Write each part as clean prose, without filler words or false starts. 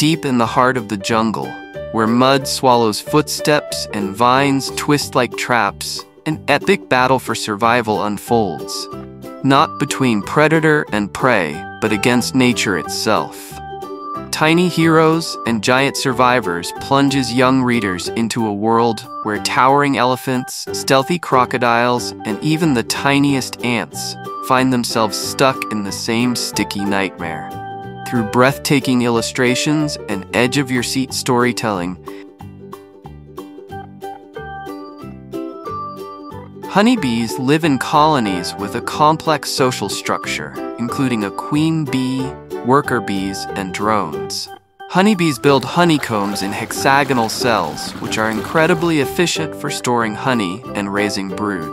deep in the heart of the jungle, where mud swallows footsteps and vines twist like traps, an epic battle for survival unfolds. Not between predator and prey, but against nature itself. Tiny Heroes and Giant Survivors plunges young readers into a world where towering elephants, stealthy crocodiles, and even the tiniest ants find themselves stuck in the same sticky nightmare. Through breathtaking illustrations and edge-of-your-seat storytelling, honeybees live in colonies with a complex social structure, including a queen bee, worker bees, and drones. Honeybees build honeycombs in hexagonal cells, which are incredibly efficient for storing honey and raising brood.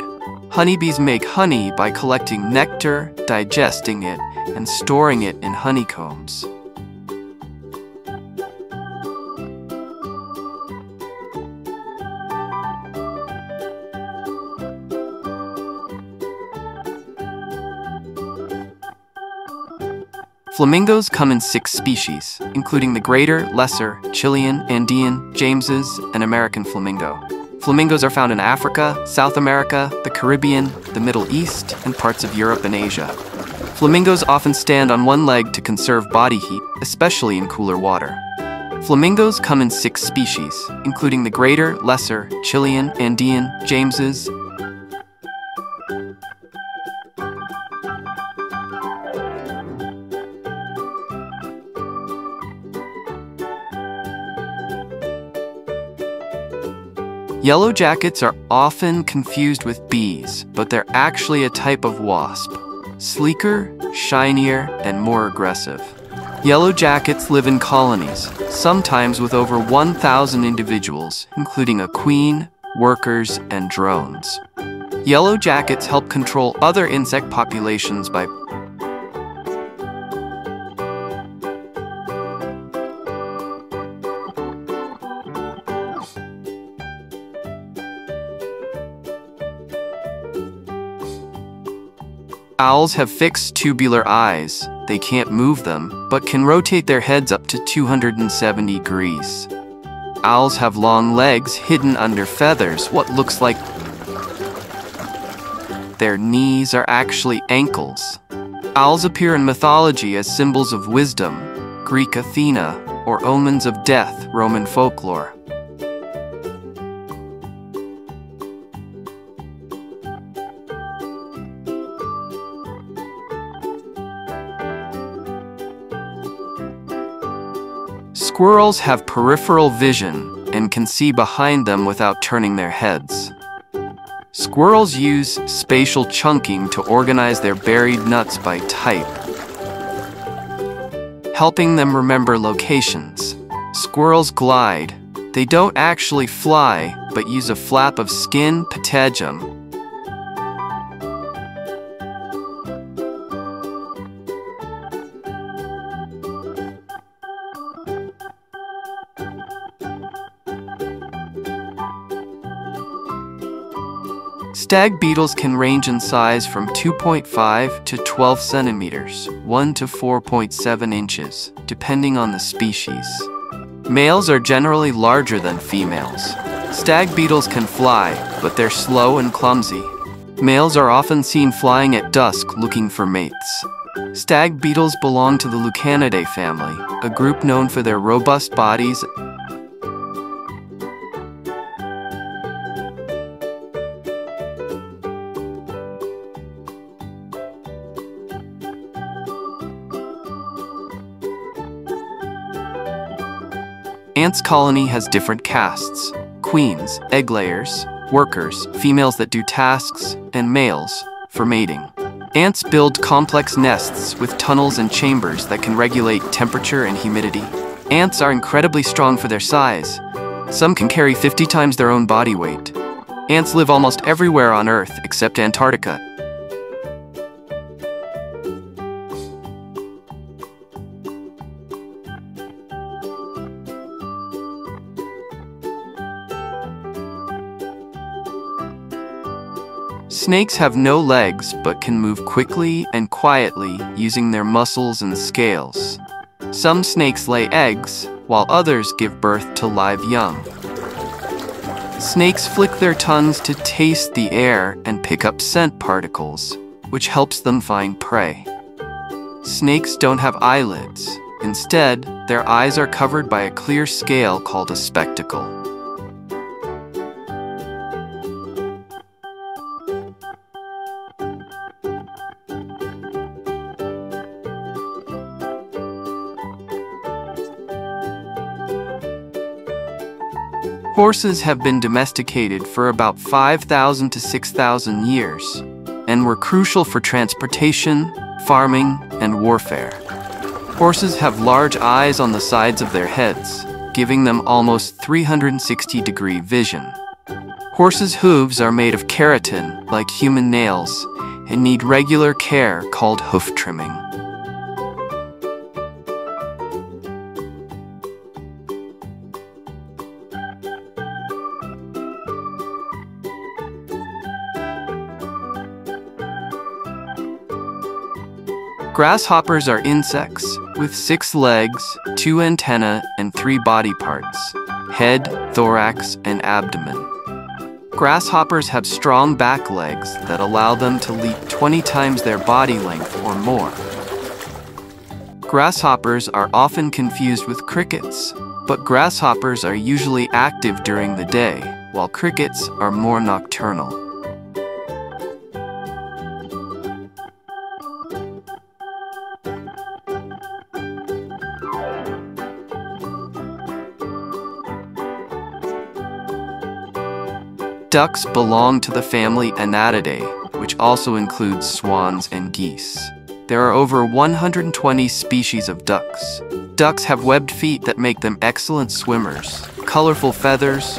Honeybees make honey by collecting nectar, digesting it, and storing it in honeycombs. Flamingos come in 6 species, including the greater, lesser, Chilean, Andean, James's, and American flamingo. Flamingos are found in Africa, South America, the Caribbean, the Middle East, and parts of Europe and Asia. Flamingos often stand on one leg to conserve body heat, especially in cooler water. Flamingos come in 6 species, including the greater, lesser, Chilean, Andean, James's, Yellow jackets are often confused with bees, but they're actually a type of wasp. Sleeker, shinier, and more aggressive. Yellow jackets live in colonies, sometimes with over 1,000 individuals, including a queen, workers, and drones. Yellow jackets help control other insect populations by owls have fixed tubular eyes. They can't move them, but can rotate their heads up to 270 degrees. Owls have long legs hidden under feathers, what looks like their knees are actually ankles. Owls appear in mythology as symbols of wisdom, Greek Athena, or omens of death, Roman folklore. Squirrels have peripheral vision and can see behind them without turning their heads. Squirrels use spatial chunking to organize their buried nuts by type, helping them remember locations. Squirrels glide. They don't actually fly, but use a flap of skin, patagium, Stag beetles can range in size from 2.5 to 12 centimeters, 1 to 4.7 inches, depending on the species. Males are generally larger than females. Stag beetles can fly, but they're slow and clumsy. Males are often seen flying at dusk looking for mates. Stag beetles belong to the Lucanidae family, a group known for their robust bodies. Ants' colony has different castes: queens, egg layers, workers, females that do tasks, and males, for mating. Ants build complex nests with tunnels and chambers that can regulate temperature and humidity. Ants are incredibly strong for their size. Some can carry 50 times their own body weight. Ants live almost everywhere on Earth except Antarctica. Snakes have no legs but can move quickly and quietly using their muscles and scales. Some snakes lay eggs, while others give birth to live young. Snakes flick their tongues to taste the air and pick up scent particles, which helps them find prey. Snakes don't have eyelids. Instead, their eyes are covered by a clear scale called a spectacle. Horses have been domesticated for about 5,000 to 6,000 years and were crucial for transportation, farming, and warfare. Horses have large eyes on the sides of their heads, giving them almost 360-degree vision. Horses' hooves are made of keratin, like human nails, and need regular care called hoof trimming. Grasshoppers are insects with 6 legs, 2 antennae, and 3 body parts: head, thorax, and abdomen. Grasshoppers have strong back legs that allow them to leap 20 times their body length or more. Grasshoppers are often confused with crickets, but grasshoppers are usually active during the day, while crickets are more nocturnal. Ducks belong to the family Anatidae, which also includes swans and geese. There are over 120 species of ducks. Ducks have webbed feet that make them excellent swimmers, colorful feathers,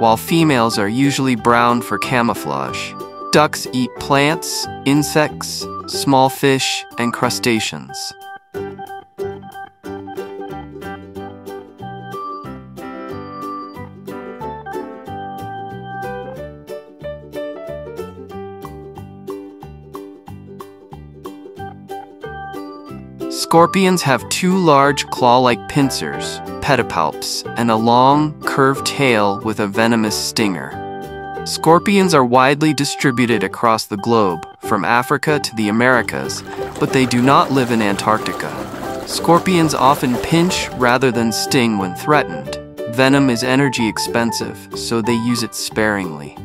while females are usually brown for camouflage. Ducks eat plants, insects, small fish, and crustaceans. Scorpions have 2 large claw-like pincers, pedipalps, and a long, curved tail with a venomous stinger. Scorpions are widely distributed across the globe, from Africa to the Americas, but they do not live in Antarctica. Scorpions often pinch rather than sting when threatened. Venom is energy expensive, so they use it sparingly.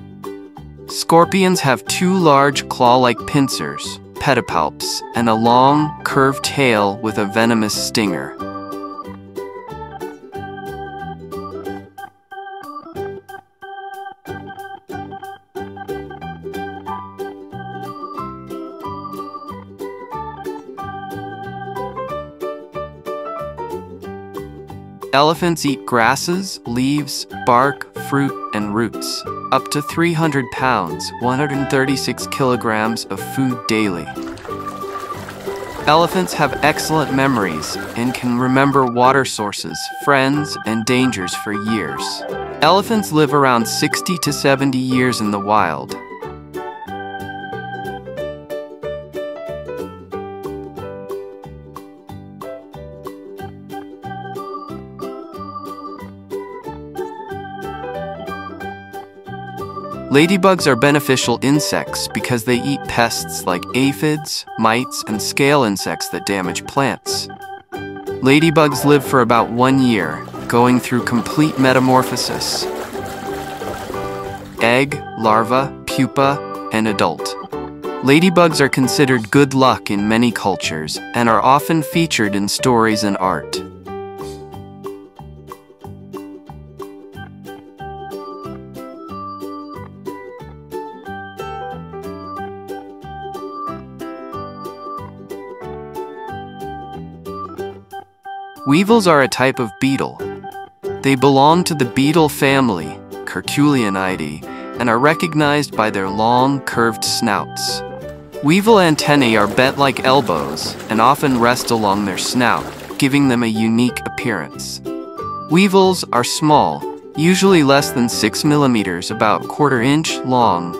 Scorpions have 2 large claw-like pincers, pedipalps, and a long, curved tail with a venomous stinger. Elephants eat grasses, leaves, bark, fruit, and roots. Up to 300 pounds, 136 kilograms of food daily. Elephants have excellent memories and can remember water sources, friends, and dangers for years. Elephants live around 60 to 70 years in the wild. Ladybugs are beneficial insects because they eat pests like aphids, mites, and scale insects that damage plants. Ladybugs live for about 1 year, going through complete metamorphosis: egg, larva, pupa, and adult. Ladybugs are considered good luck in many cultures and are often featured in stories and art. Weevils are a type of beetle. They belong to the beetle family, Curculionidae, and are recognized by their long, curved snouts. Weevil antennae are bent like elbows and often rest along their snout, giving them a unique appearance. Weevils are small, usually less than 6 millimeters, about 1/4 inch long,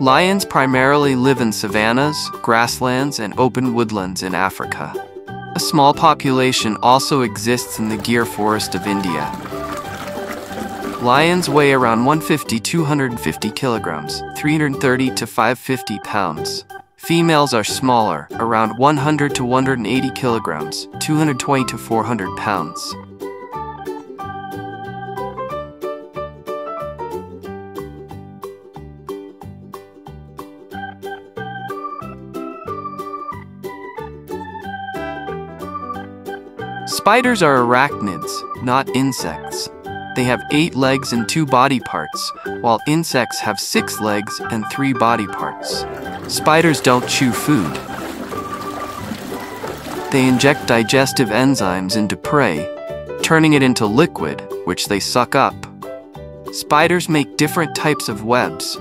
Lions primarily live in savannas, grasslands, and open woodlands in Africa. A small population also exists in the Gir forest of India. Lions weigh around 150–250 kilograms, 330 to 550 pounds. Females are smaller, around 100 to 180 kilograms, 220 to 400 pounds. Spiders are arachnids, not insects. They have 8 legs and 2 body parts, while insects have 6 legs and 3 body parts. Spiders don't chew food. They inject digestive enzymes into prey, turning it into liquid, which they suck up. Spiders make different types of webs.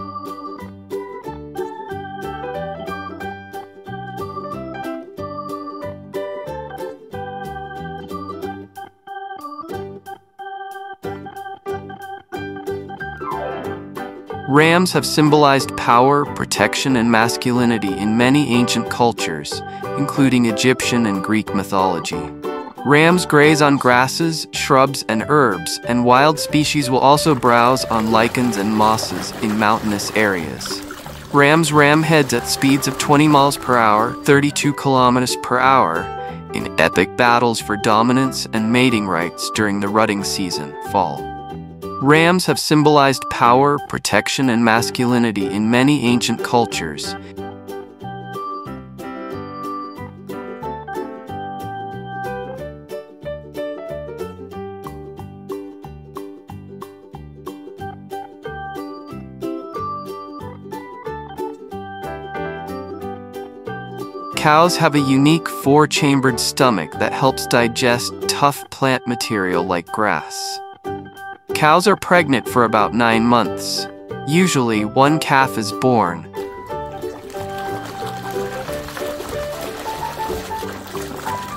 Rams have symbolized power, protection, and masculinity in many ancient cultures, including Egyptian and Greek mythology. Rams graze on grasses, shrubs, and herbs, and wild species will also browse on lichens and mosses in mountainous areas. Rams ram heads at speeds of 20 miles per hour, 32 kilometers per hour, in epic battles for dominance and mating rights during the rutting season, fall. Rams have symbolized power, protection, and masculinity in many ancient cultures. Cows have a unique 4-chambered stomach that helps digest tough plant material like grass. Cows are pregnant for about 9 months. Usually, one calf is born.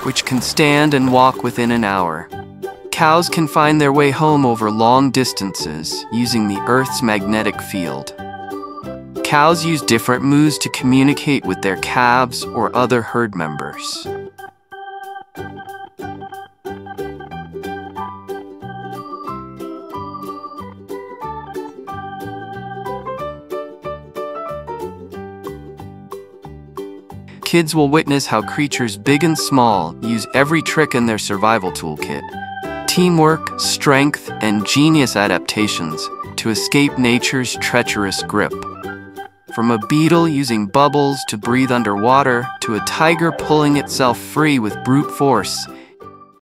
Which can stand and walk within an hour. Cows can find their way home over long distances using the Earth's magnetic field. Cows use different moves to communicate with their calves or other herd members. Kids will witness how creatures big and small use every trick in their survival toolkit, teamwork, strength, and genius adaptations to escape nature's treacherous grip. From a beetle using bubbles to breathe underwater, to a tiger pulling itself free with brute force,